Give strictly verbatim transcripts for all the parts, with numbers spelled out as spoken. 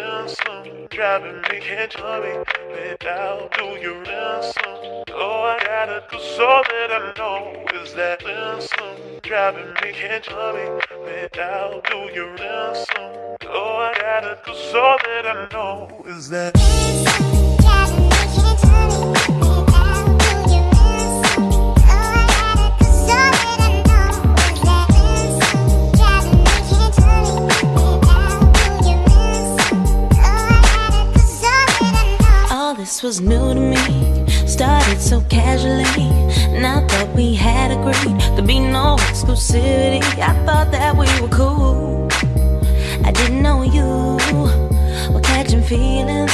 ransom. Try to make it jolly without do your ransom. Oh, I gotta do so that I know is that ransom. Try to make it jolly without do your ransom. Oh, I gotta do so that I know is that ransom. Try to make it jolly. This was new to me, started so casually, and I thought we had agreed there'd be no exclusivity. I thought that we were cool, I didn't know you were catching feelings.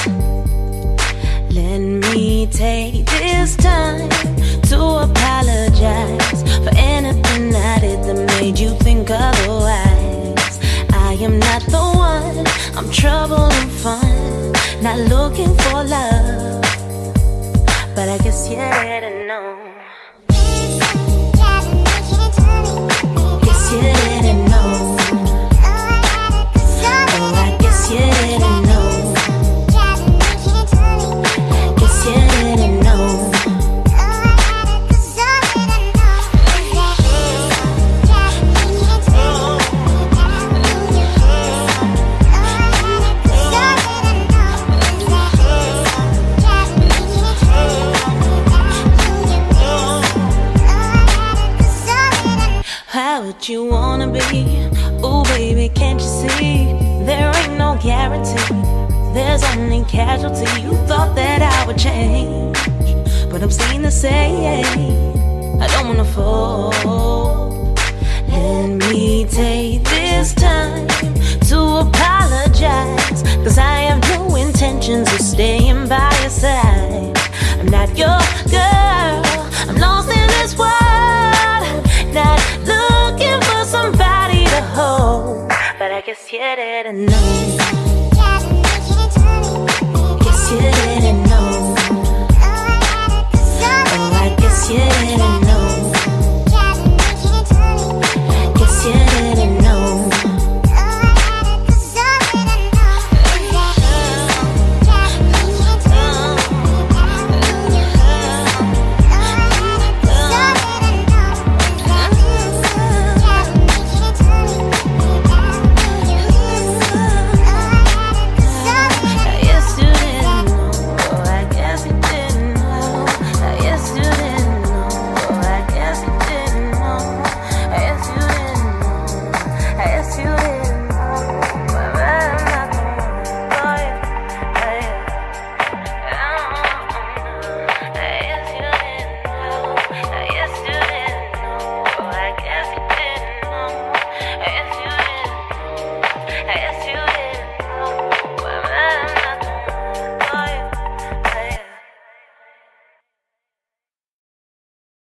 Let me take this time to apologize for anything I did that made you think otherwise. I am not the one, I'm trouble and fun, not looking for love, but I guess you didn't know. Guess you didn't know. Oh, I guess you didn't know. Guess you didn't know. You wanna be, oh baby, can't you see? There ain't no guarantee, there's only casualty. You thought that I would change, but I'm staying the same. I don't wanna fall. Let me take this time to apologize, cause I have no intentions of staying by your side. I'm not your girl, I'm lost in this world, not looking for somebody to hold, but I guess you didn't know. Guess you didn't know.